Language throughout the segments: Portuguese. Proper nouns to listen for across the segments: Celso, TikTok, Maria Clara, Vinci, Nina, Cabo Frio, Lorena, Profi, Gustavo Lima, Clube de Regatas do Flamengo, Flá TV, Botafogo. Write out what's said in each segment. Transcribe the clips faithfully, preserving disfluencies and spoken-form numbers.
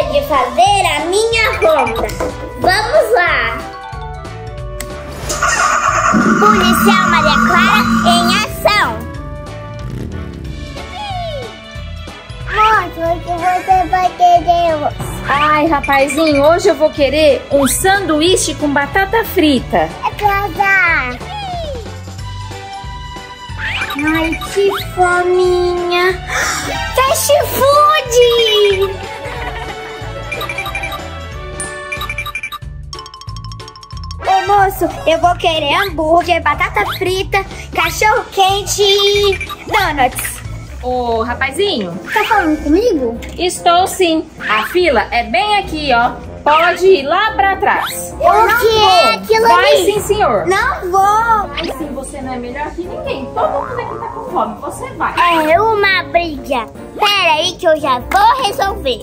hora de fazer a minha ronda. Vamos lá! Policial Maria Clara em ação! Mostra o que você vai querer. Ai, rapazinho, hoje eu vou querer um sanduíche com batata frita. É pra dar. Ai, que fominha! Fast food! Ô moço, eu vou querer hambúrguer, batata frita, cachorro quente e donuts. Ô rapazinho, tá falando comigo? Estou sim. A fila é bem aqui, ó. Pode ir lá pra trás. O que é aquilo ali? Vai sim, senhor. Não vou. Vai sim, você não é melhor que ninguém. Todo mundo aqui tá com fome, você vai. É uma briga. Pera aí que eu já vou resolver.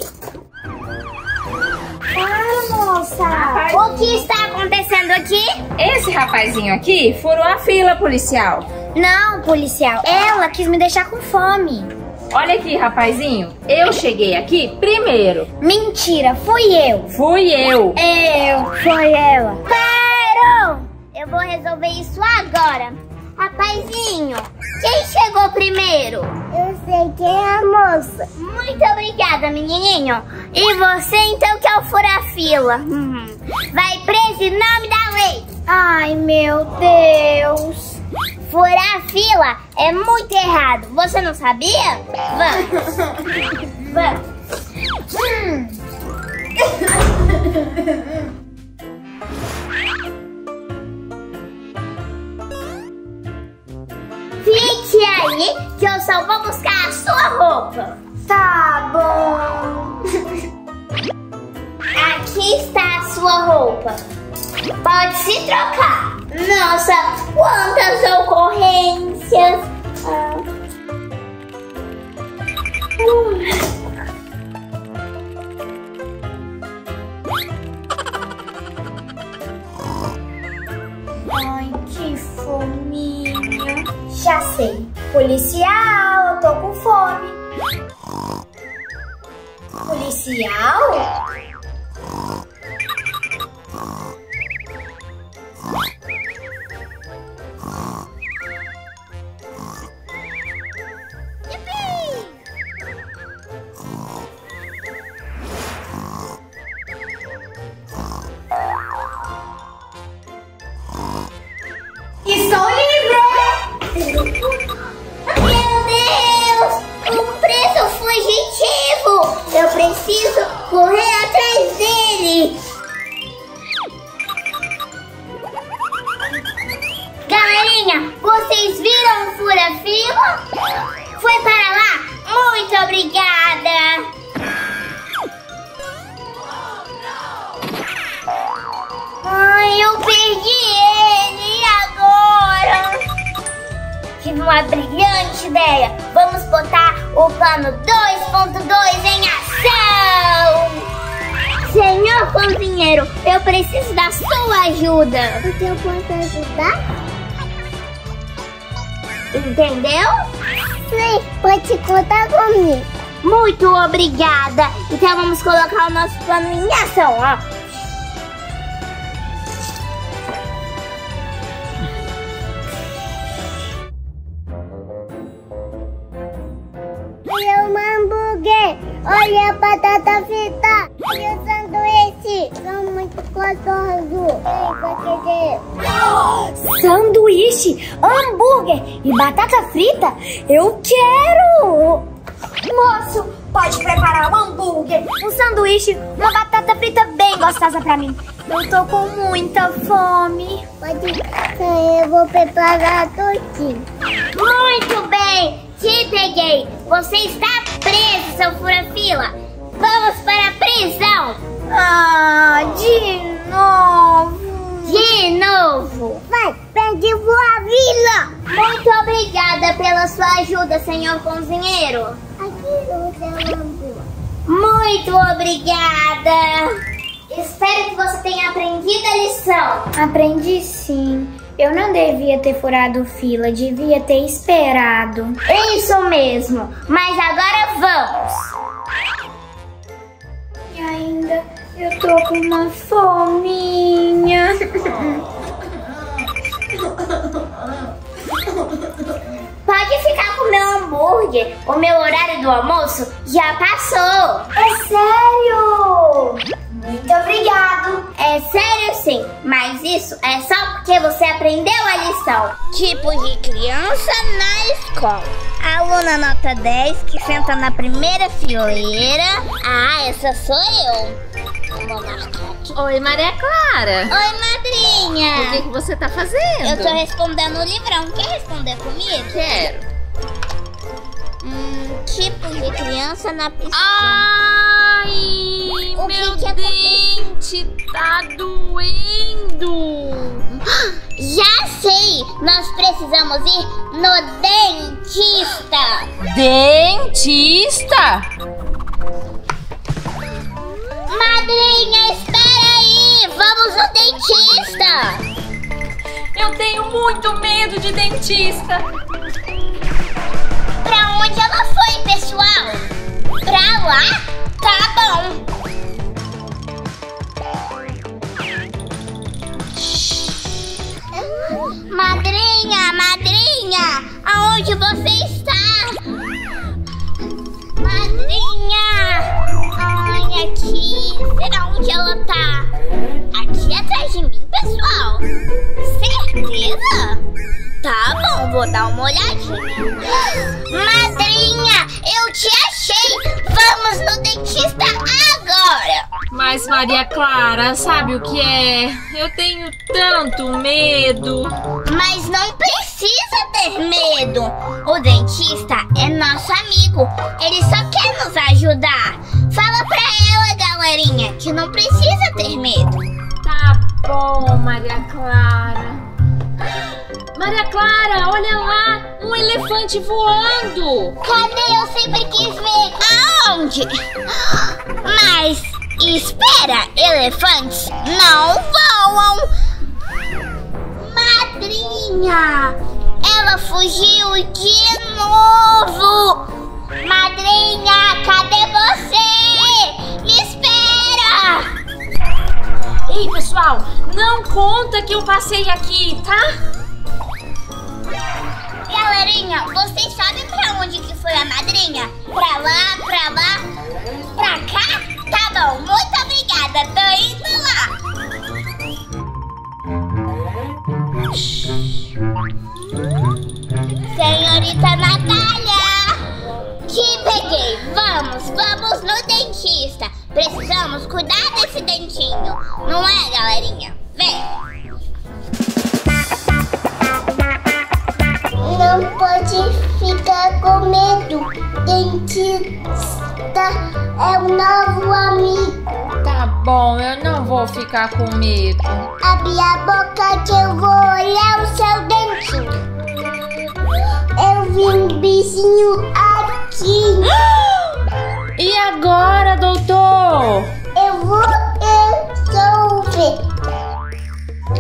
Para, moça. Rapazinho. O que está acontecendo aqui? Esse rapazinho aqui furou a fila, policial. Não, policial. Ela quis me deixar com fome. Olha aqui, rapazinho, eu cheguei aqui primeiro. Mentira, fui eu. Fui eu. Eu, foi ela. Parou! Eu vou resolver isso agora. Rapazinho, quem chegou primeiro? Eu sei quem é a moça. Muito obrigada, menininho. E você, então, que é o fura-fila. Uhum. Vai preso em nome da lei. Ai, meu Deus. Furar a fila é muito errado. Você não sabia? Vamos. Vamos. Hum. Fique aí que eu só vou buscar a sua roupa. Tá bom. Aqui está a sua roupa. Pode se trocar. Nossa, quantas ocorrências! Ah. Uh. Ai, que fominha! Já sei, policial, eu tô com fome. Policial? Vocês viram o fura-fila? Foi para lá? Muito obrigada! Ai, eu perdi ele! E agora? Tive uma brilhante ideia! Vamos botar o plano dois ponto dois em ação! Senhor cozinheiro, eu preciso da sua ajuda! O que eu posso ajudar? Entendeu? Sim, pode contar comigo. Muito obrigada. Então vamos colocar o nosso plano em ação, ó. Olha o hambúrguer, olha a batata frita, olha o sanduíche. São muito gostosos. Sanduíche, hambúrguer e batata frita? Eu quero! Moço, pode preparar um hambúrguer, um sanduíche, uma batata frita bem gostosa pra mim. Eu tô com muita fome. Pode ser, eu vou preparar tudo. Muito bem, te peguei. Você está preso, seu fura-fila. Vamos para a prisão. Ah, de novo. De novo. Vai, perde o fura-fila. Muito obrigada pela sua ajuda, senhor cozinheiro. Aqui no seu hambúrguer. Muito obrigada. Espero que você tenha aprendido a lição. Aprendi sim. Eu não devia ter furado fila, devia ter esperado. Isso mesmo, mas agora vamos. E aí? linda. Eu tô com uma fominha. Pode ficar com o meu hambúrguer. O meu horário do almoço já passou. É sério? Muito obrigado. É sério sim, mas isso é só porque você aprendeu a lição. Tipo de criança na escola. Aluna nota dez que senta na primeira fileira. Ah, essa sou eu. Oi, Maria Clara. Oi, madrinha. O que, que você tá fazendo? Eu tô respondendo o livrão. Quer responder comigo? Quero. Hum, tipo de criança na piscina. Ai, o meu que que dente tá doendo. Já sei. Nós precisamos ir no dentista. Dentista? Madrinha, espera aí! Vamos ao dentista! Eu tenho muito medo de dentista! Pra onde ela foi, pessoal? Pra lá? Tá bom! Madrinha, madrinha! Aonde você está? Madrinha! Aqui, será onde ela tá? Aqui atrás de mim, pessoal. Certeza? Tá bom, vou dar uma olhadinha. Madrinha, eu te achei. Vamos no dentista agora. Mas Maria Clara, sabe o que é? Eu tenho tanto medo. Mas não precisa ter medo. O dentista é nosso amigo. Ele só quer nos ajudar. Fala pra ela, galerinha, que não precisa ter medo. Tá bom, Maria Clara. Maria Clara, olha lá, um elefante voando. Cadê? Eu sempre quis ver. Aonde? Mas, espera, elefantes não voam. Madrinha, ela fugiu de novo. Madrinha, cadê você? Me espera! Ei, pessoal, não conta que eu passei aqui, tá? Galerinha, vocês sabem pra onde que foi a madrinha? Pra lá, pra lá, pra cá? Tá bom, muito obrigada, tô indo lá! Senhorita Natália! Te peguei, vamos, vamos no dentista! Precisamos cuidar desse dentinho, não é, galerinha? Vem! Não pode ficar com medo. Dentista é um novo amigo. Tá bom, eu não vou ficar com medo. Abre a boca que eu vou olhar o seu dentinho. Eu vi um bichinho aqui. E agora, doutor? Eu vou resolver.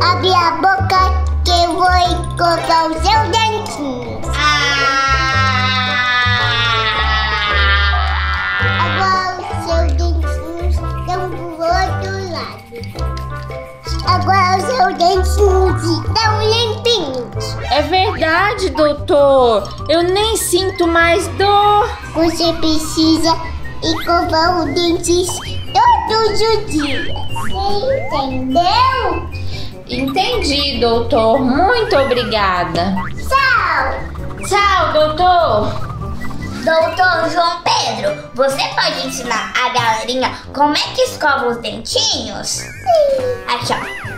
Abre a boca que eu vou encontrar o seu dentinho. Ah! Agora os seus dentinhos estão do outro lado. Agora os seus dentinhos estão limpinhos. É verdade, doutor. Eu nem sinto mais dor. Você precisa escovar o dente todos os dias. Você entendeu? Entendi, doutor. Muito obrigada. Tchau. Tchau, doutor. Doutor João Pedro, você pode ensinar a galerinha como é que escova os dentinhos? Sim. Aqui, ó.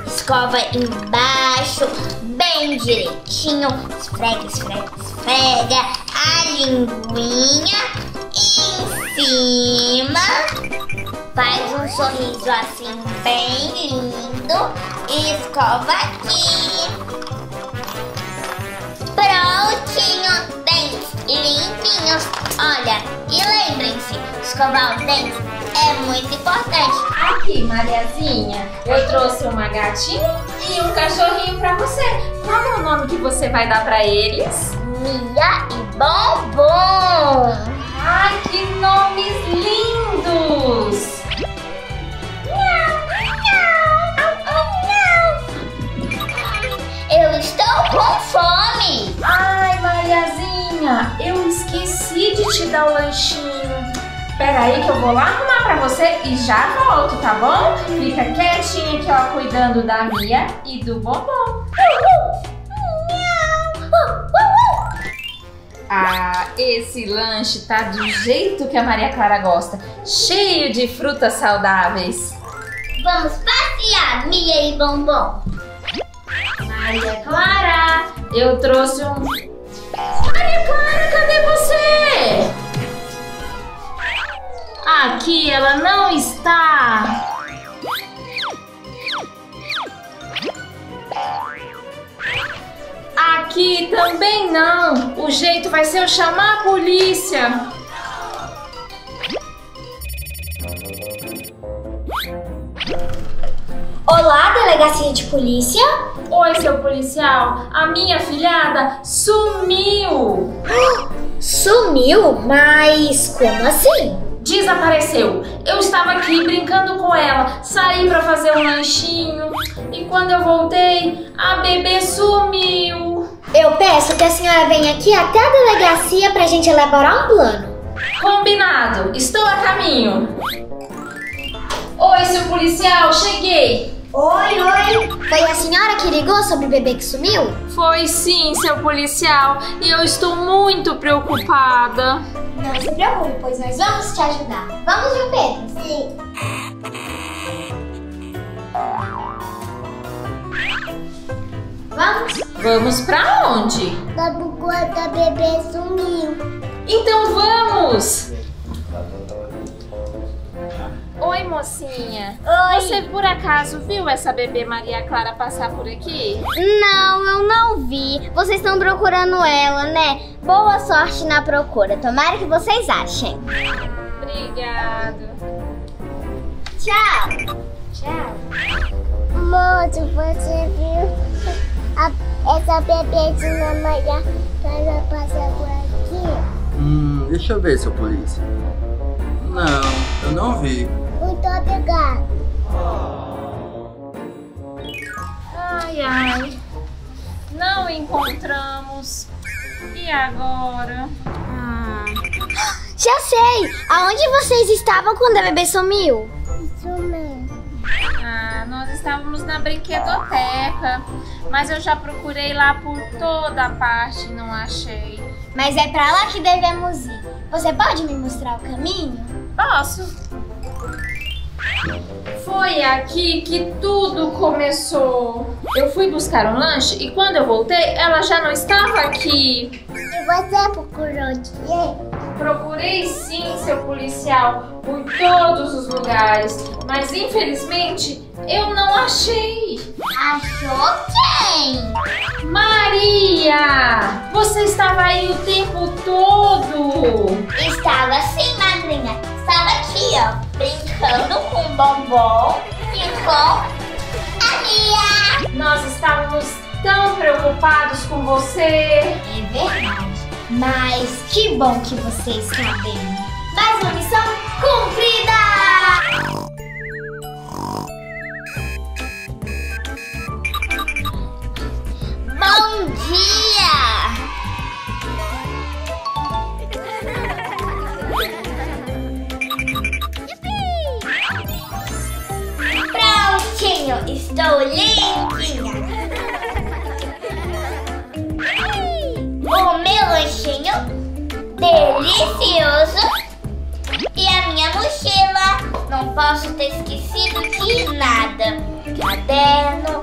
Escova embaixo, bem direitinho. Esfrega, esfrega, esfrega. A linguinha. Cima, faz um sorriso assim bem lindo e escova aqui. Prontinho, dentes limpinhos. Olha, e lembrem-se, escovar os dentes é muito importante. Aqui, Mariazinha, eu trouxe uma gatinha e um cachorrinho pra você. Qual é o nome que você vai dar pra eles? Mia e Bombom. Ai, que nomes lindos! Espera aí que eu vou lá arrumar pra você e já volto, tá bom? Fica quietinha aqui, ó, cuidando da Mia e do bombom. Ah, esse lanche tá do jeito que a Maria Clara gosta, cheio de frutas saudáveis. Vamos passear, Mia e bombom. Maria Clara, eu trouxe um... Maria Clara, cadê você? Aqui ela não está. Aqui também não. O jeito vai ser eu chamar a polícia. Olá, delegacia de polícia. Oi, seu policial. A minha afilhada sumiu. Sumiu? Mas como assim? Desapareceu. Eu estava aqui brincando com ela. Saí para fazer um lanchinho. E quando eu voltei, a bebê sumiu. Eu peço que a senhora venha aqui até a delegacia pra gente elaborar um plano. Combinado, estou a caminho. Oi, seu policial, cheguei. Oi, oi. Foi a senhora que ligou sobre o bebê que sumiu? Foi sim, seu policial, e eu estou muito preocupada. Não se preocupe, pois nós vamos te ajudar. Vamos, João Pedro? Sim. Vamos? Vamos pra onde? Babu, quando a bebê sumiu. Então vamos! Oi, mocinha. Oi. Você por acaso viu essa bebê Maria Clara passar por aqui? Não, eu não vi. Vocês estão procurando ela, né? Boa sorte na procura. Tomara que vocês achem. Obrigado. Tchau. Tchau. Moço, você viu? A, essa bebê de mamãe para passar por aqui? Hum, deixa eu ver, seu polícia. Não, eu não vi. Muito obrigado. Ai, ai. Não encontramos. E agora? Ah. Já sei! Aonde vocês estavam quando a bebê sumiu? Sumiu. Ah, nós estávamos na brinquedoteca, mas eu já procurei lá por toda a parte e não achei. Mas é pra lá que devemos ir. Você pode me mostrar o caminho? Posso. Foi aqui que tudo começou. Eu fui buscar um lanche e quando eu voltei, ela já não estava aqui. E você procurou o quê? Procurei sim, seu policial, por todos os lugares, mas infelizmente eu não achei. Achou quem? Maria! Você estava aí o tempo todo. Estava sim, madrinha. Estava aqui, ó, brincando com o bombom e com a Mia. Nós estávamos tão preocupados com você. É verdade. Mas que bom que você está bem. Mais uma missão cumprida! Bom dia! Prontinho, estou limpinha! Delicioso! E a minha mochila! Não posso ter esquecido de nada! Caderno!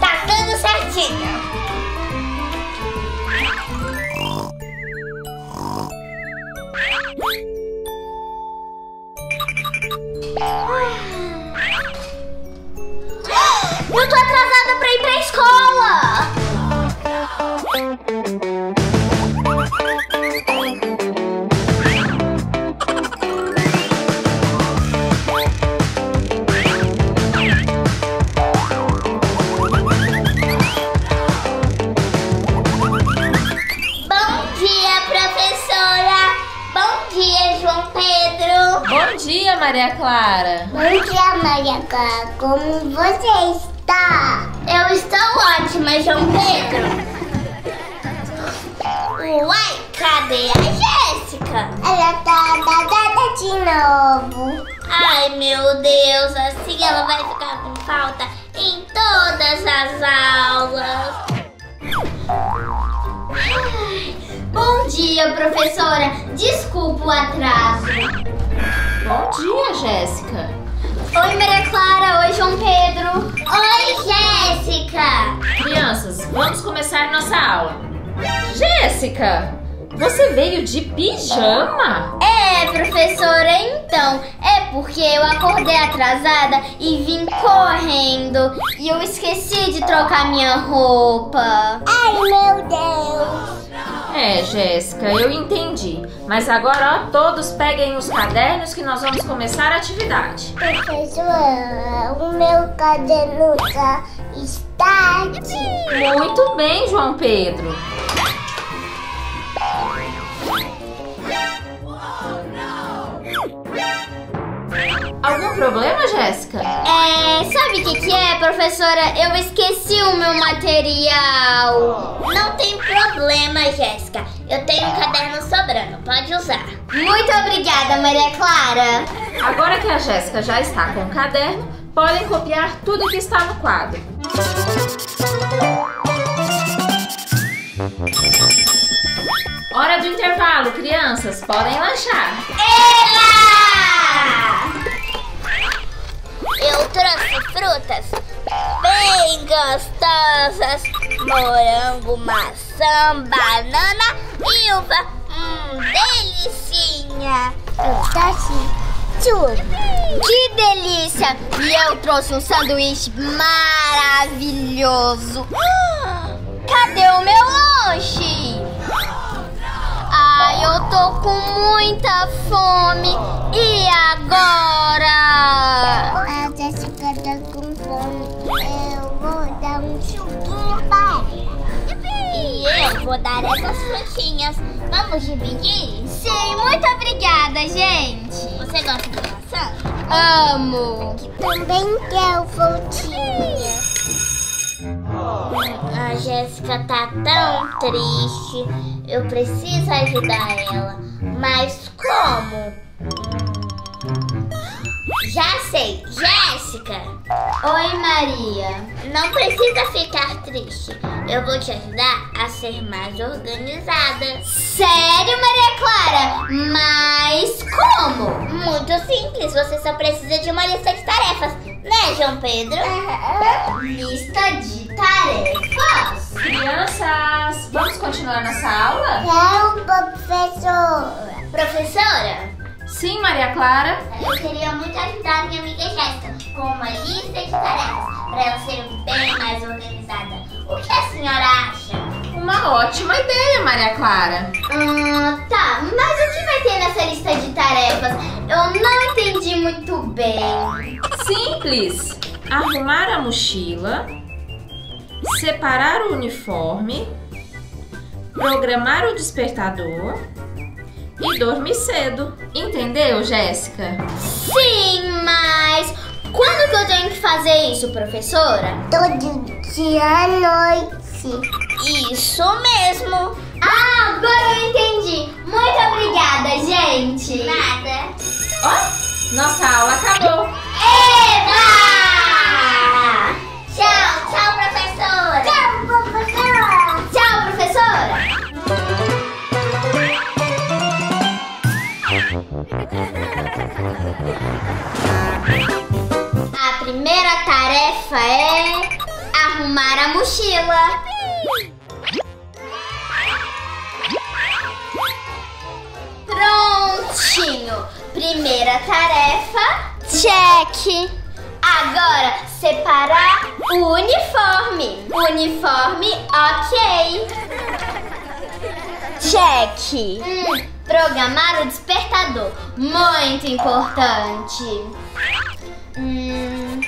Tá tudo certinho! Eu tô atrasada pra ir pra escola! Maria Clara. Bom dia, Maria Clara. Como você está? Eu estou ótima, João Pedro. Uai, cadê a Jéssica? boneca? Ela tá dada de novo. Ai, meu Deus, assim ela vai ficar com falta em todas as aulas. Ai. Bom dia, professora. Desculpa o atraso. Bom dia, Jéssica. Oi, Maria Clara. Oi, João Pedro. Oi, Jéssica. Crianças, vamos começar nossa aula. Jéssica, você veio de pijama? É, professora, então. É porque eu acordei atrasada e vim correndo. E eu esqueci de trocar minha roupa. Ai, meu Deus. É, Jéssica, eu entendi. Mas agora, ó, todos peguem os cadernos que nós vamos começar a atividade. Professora, o meu caderno já está aqui. Muito bem, João Pedro. Algum problema, Jéssica? É, sabe o que que é, professora? Eu esqueci o meu material. Não tem problema, Jéssica. Eu tenho um caderno sobrando, pode usar. Muito obrigada, Maria Clara. Agora que a Jéssica já está com o caderno, podem copiar tudo que está no quadro. Hora do intervalo, crianças. Podem lanchar. Ela! Eu trouxe frutas bem gostosas, morango, maçã, banana e uva. Hum, delicinha! Eu trouxe tudo. Que delícia! E eu trouxe um sanduíche maravilhoso. Cadê o meu lanche? Ai, ah, eu tô com muita fome. E agora? A Jéssica tá com fome. Eu vou dar um suquinho para ela. E eu vou dar essas frutinhas. Vamos dividir? Sim, muito obrigada, gente. Você gosta de maçã? Amo. Também quero frutinha. A Jéssica tá tão triste. Eu preciso ajudar ela. Mas como? Já sei, Jéssica. Oi, Maria. Não precisa ficar triste. Eu vou te ajudar a ser mais organizada. Sério, Maria Clara? Mas como? Muito simples. Você só precisa de uma lista de tarefas, né, João Pedro? Lista de tarefas. Crianças, vamos continuar nossa aula? Não, professora. Professora? Sim, Maria Clara. Eu queria muito ajudar a minha amiga Jéssica com uma lista de tarefas para ela ser bem mais organizada. O que a senhora acha? Uma ótima ideia, Maria Clara. Hum, tá, mas o que vai ter nessa lista de tarefas? Eu não entendi muito bem. Simples. Arrumar a mochila, separar o uniforme, programar o despertador e dormir cedo. Entendeu, Jéssica? Sim, mas quando que eu tenho que fazer isso, professora? Todo dia à noite. Isso mesmo. Ah, agora eu entendi. Muito obrigada, gente. Nada. Ó, nossa aula acabou. Eba! Tchau, tchau, professora. Tchau, professora. Tchau, professora. A primeira tarefa é arrumar a mochila. Prontinho! Primeira tarefa, check! Agora, separar o uniforme. Uniforme, ok. Check! Hum. Programar o despertador, muito importante. Hum.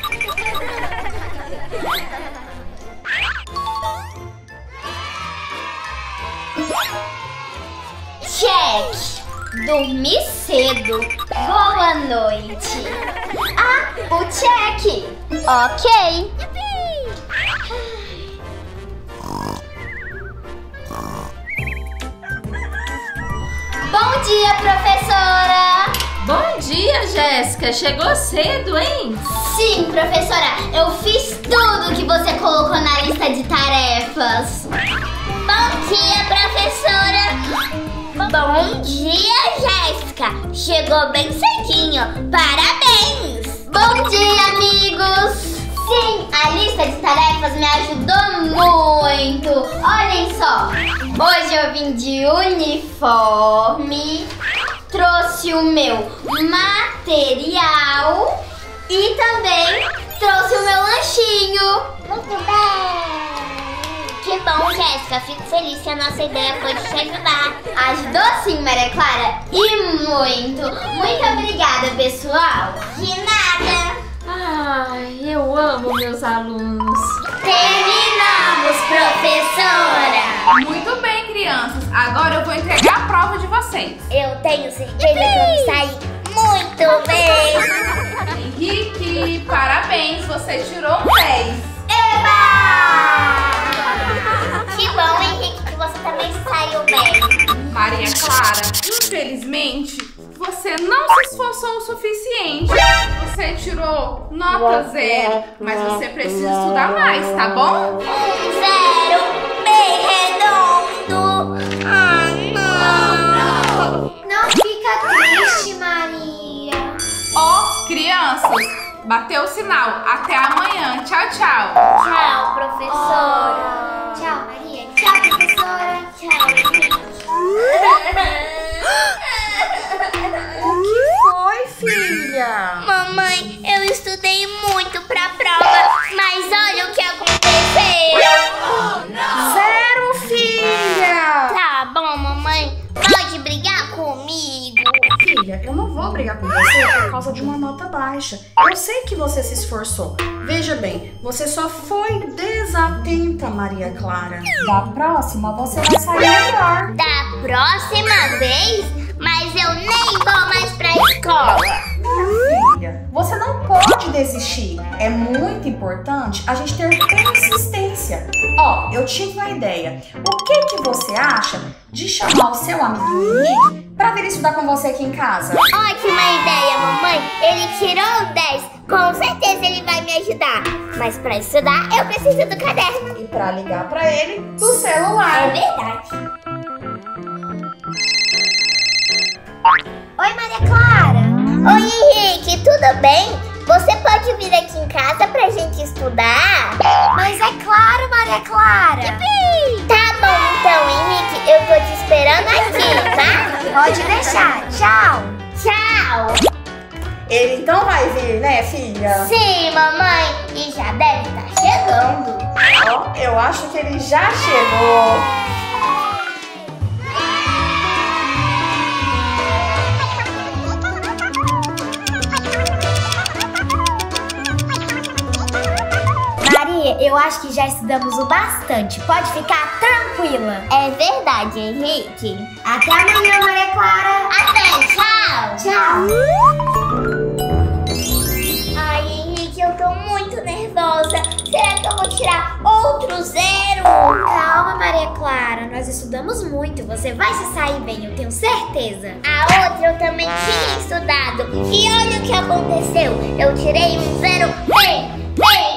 Check! Dormir cedo. Boa noite. Ah, o check. Ok. Bom dia, professora! Bom dia, Jéssica! Chegou cedo, hein? Sim, professora! Eu fiz tudo que você colocou na lista de tarefas! Bom dia, professora! Bom dia, Jéssica! Chegou bem cedinho! Parabéns! Bom dia, amigos! Sim, a lista de tarefas me ajudou muito! Olhem só! Hoje eu vim de uniforme, trouxe o meu material e também trouxe o meu lanchinho! Muito bem! Que bom, Jéssica! Fico feliz que a nossa ideia pôde te ajudar! Ajudou sim, Maria Clara! E muito! Muito obrigada, pessoal! De nada! Ai, eu amo meus alunos. Terminamos, professora. Muito bem, crianças. Agora eu vou entregar a prova de vocês. Eu tenho certeza Ibi. que eu saí muito bem. Henrique, parabéns. Você tirou um dez. Eba! Que bom, Henrique, que você também saiu bem. Maria Clara, infelizmente... você não se esforçou o suficiente. Você tirou nota zero, mas você precisa estudar mais, tá bom? Zero, bem redondo. Ah, não. Não, não. Não fica triste, Maria. Ó, oh, crianças, bateu o sinal. Até amanhã. Tchau, tchau. Tchau, professora. Oh. Tchau, Maria. Tchau, professora. Tchau, Henrique. Filha. Mamãe, eu estudei muito pra prova, mas olha o que aconteceu. Oh, não. Zero, filha. Tá bom, mamãe. Pode brigar comigo? Filha, eu não vou brigar com você por causa de uma nota baixa. Eu sei que você se esforçou. Veja bem, você só foi desatenta, Maria Clara. Da próxima, você vai sair melhor. Da próxima vez? Mas eu nem vou mais pra escola. Filha, você não pode desistir. É muito importante a gente ter persistência. Ó, eu tive uma ideia. O que que você acha de chamar o seu amiguinho Henrique pra vir estudar com você aqui em casa? Ótima ideia, mamãe. Ele tirou o dez. Com certeza ele vai me ajudar. Mas pra estudar, eu preciso do caderno. E pra ligar pra ele, do celular. É verdade. Oi, Maria Clara. Oi, Henrique, tudo bem? Você pode vir aqui em casa pra gente estudar? Mas é claro, Maria Clara. Ibi. Tá bom então, Henrique, eu tô te esperando aqui, tá? Pode deixar, tchau. Tchau. Ele então vai vir, né, filha? Sim, mamãe, e já deve estar chegando. Ó, eu acho que ele já chegou. Eu acho que já estudamos o bastante. Pode ficar tranquila. É verdade, Henrique. Até amanhã, Maria Clara. Até, tchau. Tchau. Ai, Henrique, eu tô muito nervosa. Será que eu vou tirar outro zero? Calma, Maria Clara. Nós estudamos muito. Você vai se sair bem, eu tenho certeza. A outra eu também tinha estudado. E olha o que aconteceu. Eu tirei um zero bem, bem.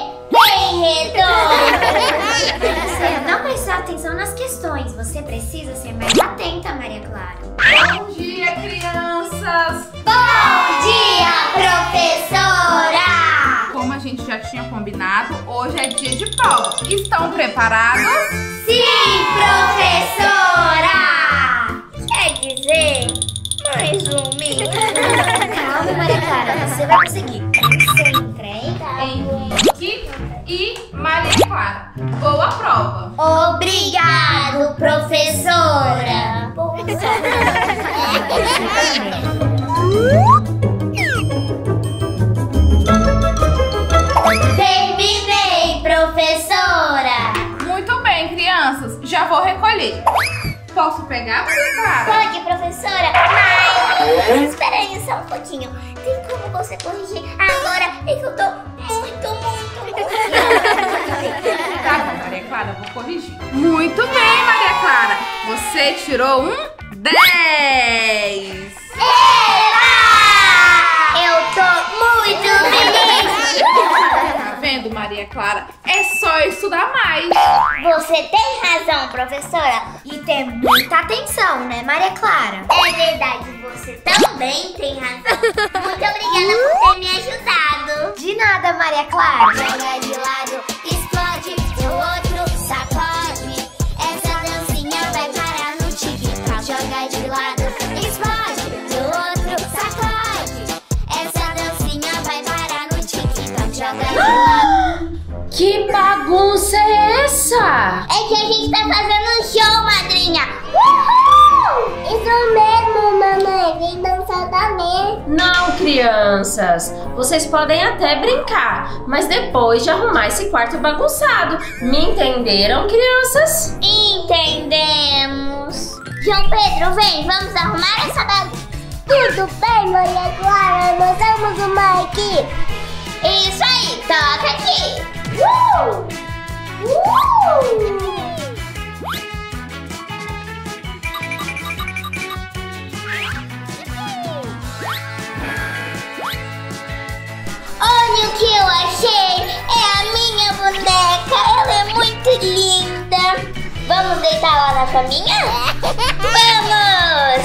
Você não prestou atenção nas questões. Você precisa ser mais atenta, Maria Clara. Bom dia, crianças! Bom dia, professora! Como a gente já tinha combinado, hoje é dia de prova. Estão preparados? Sim, professora! Quer dizer, mais um minuto. Calma, Maria Clara, você vai conseguir. Concentra aí, tá? E Maria Clara, boa prova! Obrigado, professora! Terminei, professora! Muito bem, crianças! Já vou recolher! Posso pegar, Maria Clara? Pode, professora! Mas espera aí só um pouquinho! Tem como você corrigir agora? É que eu tô muito, muito... Tá, Maria Clara, eu vou corrigir. Muito bem, Maria Clara. Você tirou um dez. Clara, é só estudar mais. Você tem razão, professora. E ter muita atenção, né, Maria Clara? É verdade, você também tem razão. Muito obrigada por ter me ajudado. De nada, Maria Clara. Joga de lado, explode, o outro sacode. Essa dancinha vai parar no TikTok. Joga de lado, explode, o outro sacode. Essa dancinha vai parar no TikTok. Joga de lado. Que bagunça é essa? É que a gente tá fazendo um show, madrinha. Uhul! Isso mesmo, mamãe. Vem dançar também. Não, crianças. Vocês podem até brincar, mas depois de arrumar esse quarto bagunçado. Me entenderam, crianças? Entendemos. João Pedro, vem. Vamos arrumar essa bagunça. Tudo bem, Maria Clara. Nós vamos arrumar aqui. Isso aí. Toca aqui. Uh! Uh! Olha o que eu achei! É a minha boneca! Ela é muito linda! Vamos deitar lá na caminha? Vamos!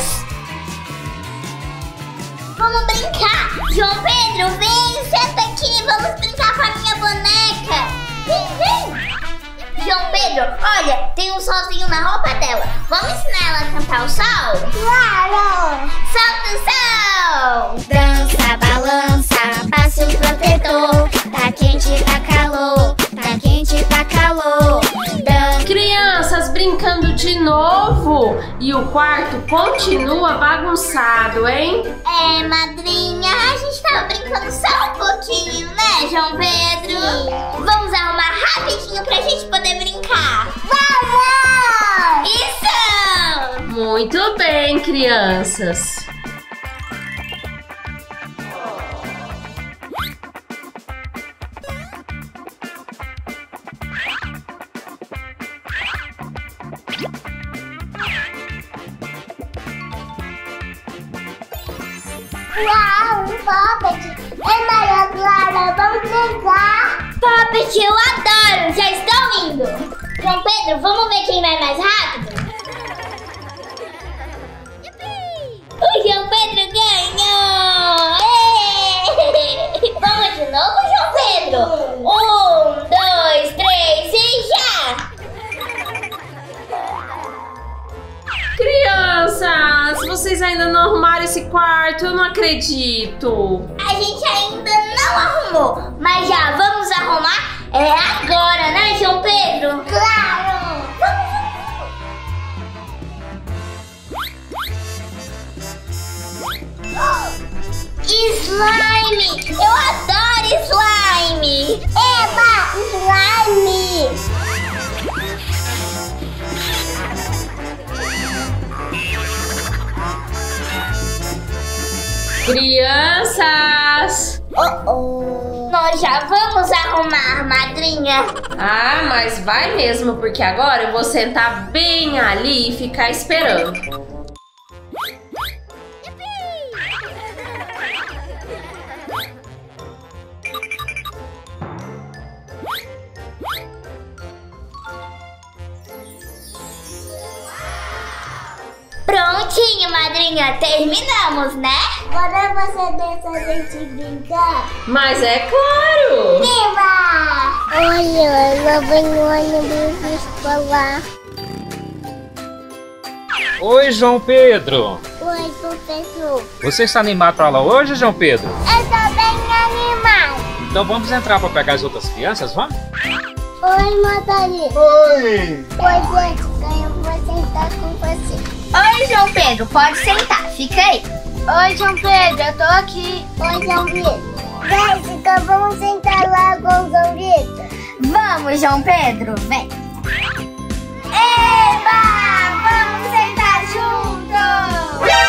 Vamos brincar! João Pedro, vem! Senta aqui! Vamos brincar com a minha boneca! Vem, vem! João Pedro, olha! Tem um solzinho na roupa dela! Vamos ensinar ela a cantar o sol? Claro! Solta o sol! Dança, balança, passa o protetor. Tá quente, tá calor. Tá quente, tá calor. Dan... Crianças brincando de novo! E o quarto continua bagunçado, hein? É, madrinha, a gente tava brincando só um pouquinho, né, João Pedro? Sim. Vamos arrumar rapidinho pra gente poder brincar. Vamos! Isso! Muito bem, crianças. Uau, um Poppet! É, Maria Clara, vamos brincar! Poppet, eu adoro! Já estão indo! João Pedro, vamos ver quem vai mais rápido? O João Pedro ganhou! É. Vamos de novo, João Pedro? Um, dois, três e já! Crianças, vocês ainda não arrumaram esse quarto? Eu não acredito. A gente ainda não arrumou, mas já vamos arrumar é agora, né, João Pedro? Claro! Slime! Eu adoro slime! Eba, slime! Crianças! Oh, oh. Nós já vamos arrumar, madrinha. Ah, mas vai mesmo, porque agora eu vou sentar bem ali e ficar esperando. Prontinho, madrinha, terminamos, né? Agora você deixa a gente brincar? Mas é claro! Viva! Olha, eu vou no ônibus escolar. Oi, João Pedro! Oi, professor! Você está animado para a aula hoje, João Pedro? Eu tô bem animado! Então vamos entrar para pegar as outras crianças, vamos? Oi, Madalena! Oi! Oi, eu vou sentar com você. Oi, João Pedro, pode sentar, fica aí. Oi, João Pedro, eu tô aqui. Oi, João Pedro. Vem, então vamos sentar lá com o João Pedro. Vamos, João Pedro, vem. Eba, vamos sentar juntos.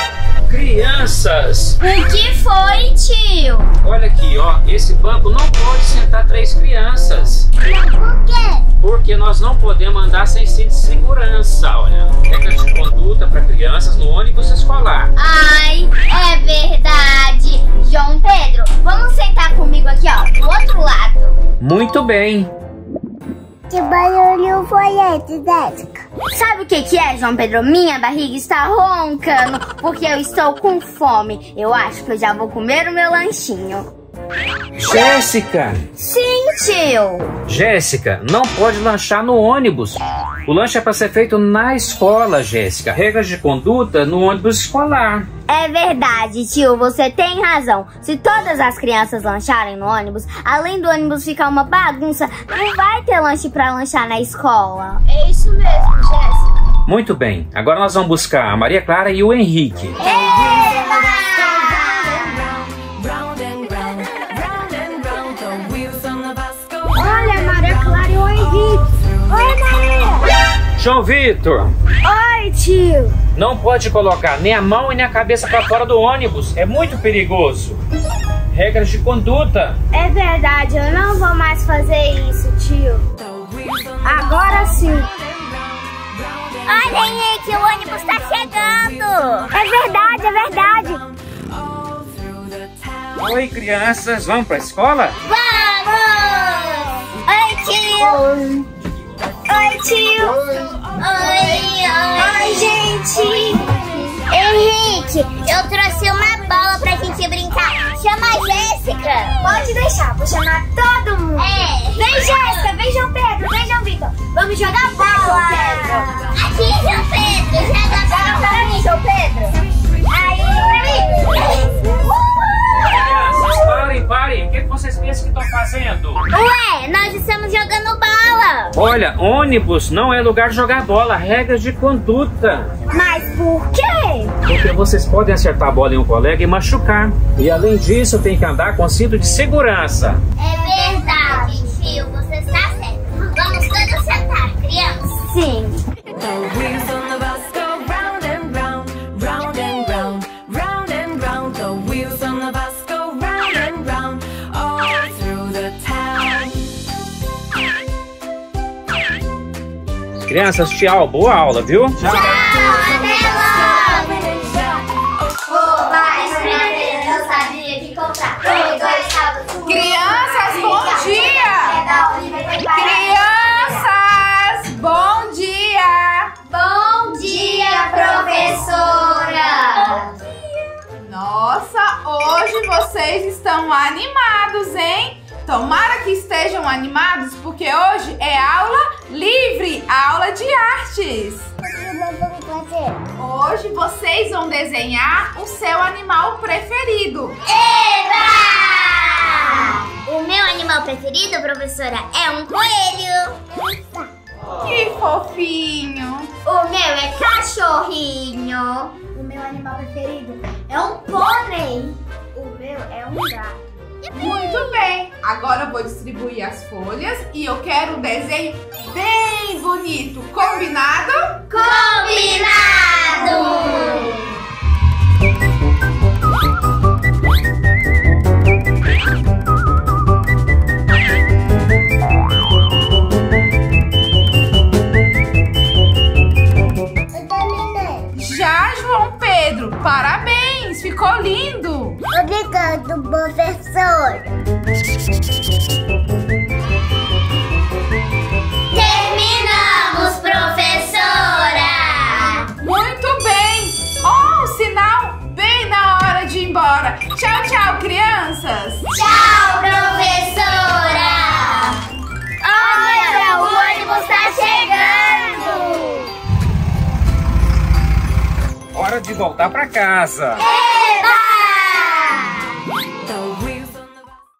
Crianças. O que foi, tio? Olha aqui, ó, esse banco não pode sentar três crianças. Mas por quê? Porque nós não podemos andar sem cinto de segurança, olha. Regra de conduta para crianças no ônibus escolar. Ai, é verdade. João Pedro, vamos sentar comigo aqui, ó, do outro lado. Muito bem. Que barulho foi esse, Jéssica? Sabe o que que é, João Pedro? Minha barriga está roncando porque eu estou com fome. Eu acho que eu já vou comer o meu lanchinho. Jéssica! Sim, tio! Jéssica, não pode lanchar no ônibus. O lanche é para ser feito na escola, Jéssica. Regras de conduta no ônibus escolar. É verdade, tio, você tem razão. Se todas as crianças lancharem no ônibus, além do ônibus ficar uma bagunça, não vai ter lanche pra lanchar na escola. É isso mesmo, Jéssica. Muito bem, agora nós vamos buscar a Maria Clara e o Henrique. Eba! Olha, Maria Clara e o Henrique. Oi, Maria! João Vitor! Oi, tio! Não pode colocar nem a mão e nem a cabeça pra fora do ônibus. É muito perigoso. Regras de conduta. É verdade, eu não vou mais fazer isso, tio. Agora sim. Olha aí que o ônibus tá chegando. É verdade, é verdade. Oi, crianças, vamos pra escola? Vamos! Oi, tio! Oi, tio! Oi! Oi, gente! Henrique, eu trouxe uma bola pra gente brincar. Chama a Jéssica. Pode deixar, vou chamar todo mundo. É. Vem, Jéssica, vem, João Pedro, vem, João Vitor. Vamos jogar bola. Aqui, João Pedro, joga a bola. Joga pra mim, João Pedro. Aí. Crianças, parem, parem. O que vocês pensam que estão fazendo? Ué, nós estamos jogando bola. Olha, ônibus não é lugar de jogar bola, regras de conduta. Mas por quê? Porque vocês podem acertar a bola em um colega e machucar. E além disso, tem que andar com cinto de segurança. É verdade, tio, você está certo. Vamos todos sentar, crianças? Sim. Crianças, tchau, boa aula, viu? Tchau, tchau, até logo! Roubar, esconder, eu sabia que comprar. Crianças, bom dia! Crianças, bom dia! Bom dia, professora! Nossa, hoje vocês estão animados, hein? Tomara que estejam animados, porque hoje é aula livre, aula de artes. Hoje vocês vão desenhar o seu animal preferido. Eba! O meu animal preferido, professora, é um coelho. Que fofinho. O meu é cachorrinho. O meu animal preferido é um pônei. O meu é um gato. Muito bem! Agora eu vou distribuir as folhas e eu quero um desenho bem bonito. Combinado? Combinado! Eu terminei. Já, João Pedro, parabéns! Ficou lindo! Obrigado, professor. Terminamos, professora. Muito bem. Oh, um sinal bem na hora de ir embora. Tchau, tchau, crianças. Tchau, professora. Olha, o ônibus tá chegando. Hora de voltar pra casa. É.